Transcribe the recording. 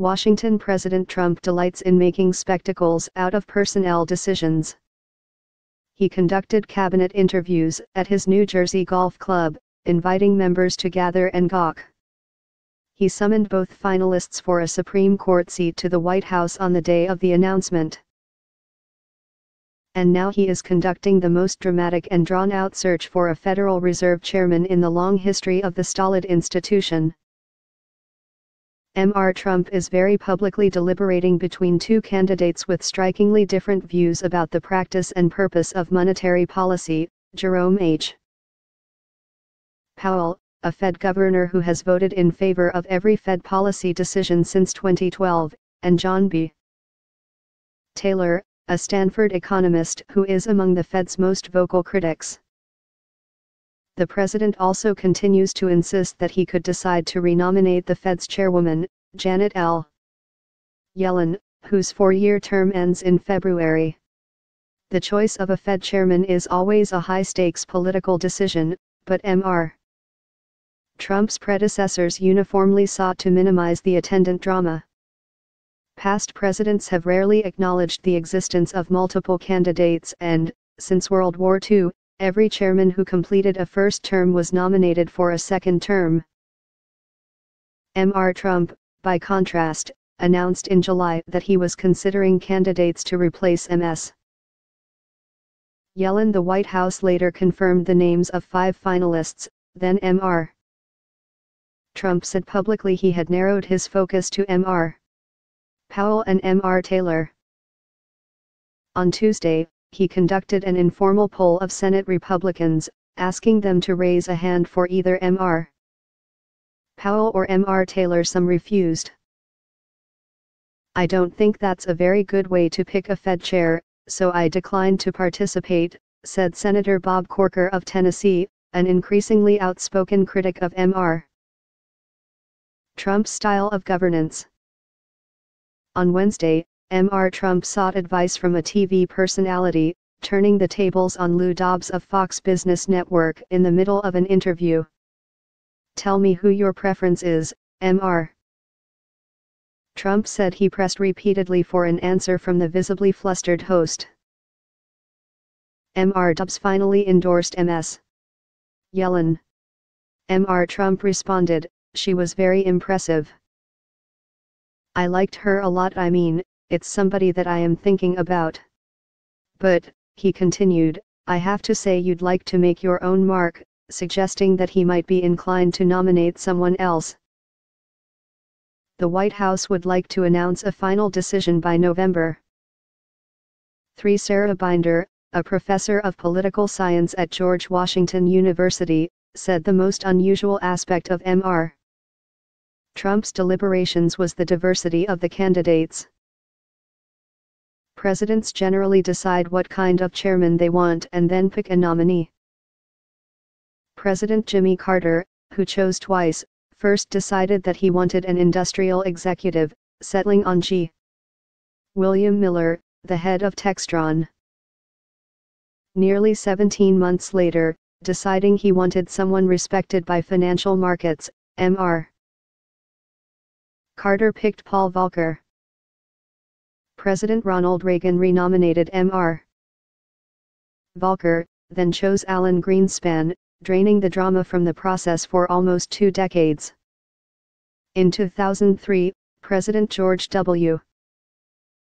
Washington President Trump delights in making spectacles out of personnel decisions. He conducted cabinet interviews at his New Jersey golf club, inviting members to gather and gawk. He summoned both finalists for a Supreme Court seat to the White House on the day of the announcement. And now he is conducting the most dramatic and drawn-out search for a Federal Reserve chairman in the long history of the stolid institution. Mr. Trump is very publicly deliberating between two candidates with strikingly different views about the practice and purpose of monetary policy, Jerome H. Powell, a Fed governor who has voted in favor of every Fed policy decision since 2012, and John B. Taylor, a Stanford economist who is among the Fed's most vocal critics. The president also continues to insist that he could decide to renominate the Fed's chairwoman, Janet L. Yellen, whose four-year term ends in February. The choice of a Fed chairman is always a high-stakes political decision, but Mr. Trump's predecessors uniformly sought to minimize the attendant drama. Past presidents have rarely acknowledged the existence of multiple candidates and, since World War II, every chairman who completed a first term was nominated for a second term. Mr. Trump, by contrast, announced in July that he was considering candidates to replace Ms. Yellen. The White House later confirmed the names of five finalists, then Mr. Trump said publicly he had narrowed his focus to Mr. Powell and Mr. Taylor. On Tuesday, he conducted an informal poll of Senate Republicans, asking them to raise a hand for either Mr. Powell or Mr. Taylor. Some refused. "I don't think that's a very good way to pick a Fed chair, so I declined to participate," said Senator Bob Corker of Tennessee, an increasingly outspoken critic of Mr. Trump's style of governance. On Wednesday, Mr. Trump sought advice from a TV personality, turning the tables on Lou Dobbs of Fox Business Network in the middle of an interview. "Tell me who your preference is, Mr. Trump said. He pressed repeatedly for an answer from the visibly flustered host. Mr. Dobbs finally endorsed Ms. Yellen. Mr. Trump responded, "She was very impressive. I liked her a lot. I mean, it's somebody that I am thinking about. But," he continued, "I have to say you'd like to make your own mark," suggesting that he might be inclined to nominate someone else. The White House would like to announce a final decision by November. 3. Sarah Binder, a professor of political science at George Washington University, said the most unusual aspect of Mr. Trump's deliberations was the diversity of the candidates. "Presidents generally decide what kind of chairman they want and then pick a nominee. President Jimmy Carter, who chose twice, first decided that he wanted an industrial executive, settling on G. William Miller, the head of Textron. Nearly 17 months later, deciding he wanted someone respected by financial markets, Mr. Carter picked Paul Volcker. President Ronald Reagan renominated Mr. Volcker, then chose Alan Greenspan, draining the drama from the process for almost 2 decades. In 2003, President George W.